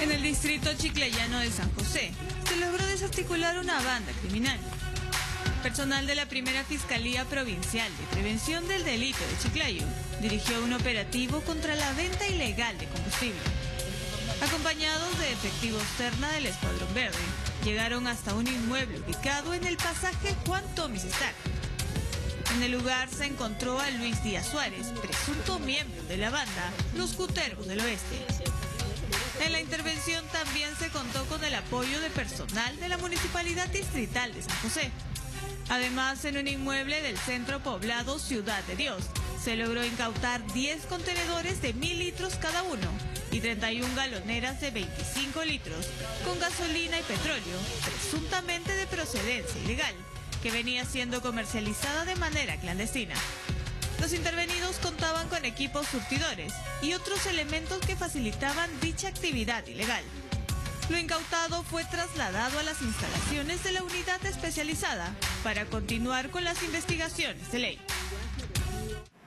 En el distrito chiclayano de San José se logró desarticular una banda criminal. Personal de la Primera Fiscalía Provincial de Prevención del Delito de Chiclayo dirigió un operativo contra la venta ilegal de combustible. Acompañados de efectivos terna del Escuadrón Verde, llegaron hasta un inmueble ubicado en el pasaje Juan Tomis Stark. En el lugar se encontró a Luis Díaz Suárez, presunto miembro de la banda Los Cuteros del Oeste. En la intervención también se contó con el apoyo de personal de la Municipalidad Distrital de San José. Además, en un inmueble del centro poblado Ciudad de Dios, se logró incautar 10 contenedores de 1000 litros cada uno y 31 galoneras de 25 litros con gasolina y petróleo, presuntamente de procedencia ilegal, que venía siendo comercializada de manera clandestina. Los intervenidos contaban con equipos surtidores y otros elementos que facilitaban dicha actividad ilegal. Lo incautado fue trasladado a las instalaciones de la unidad especializada para continuar con las investigaciones de ley.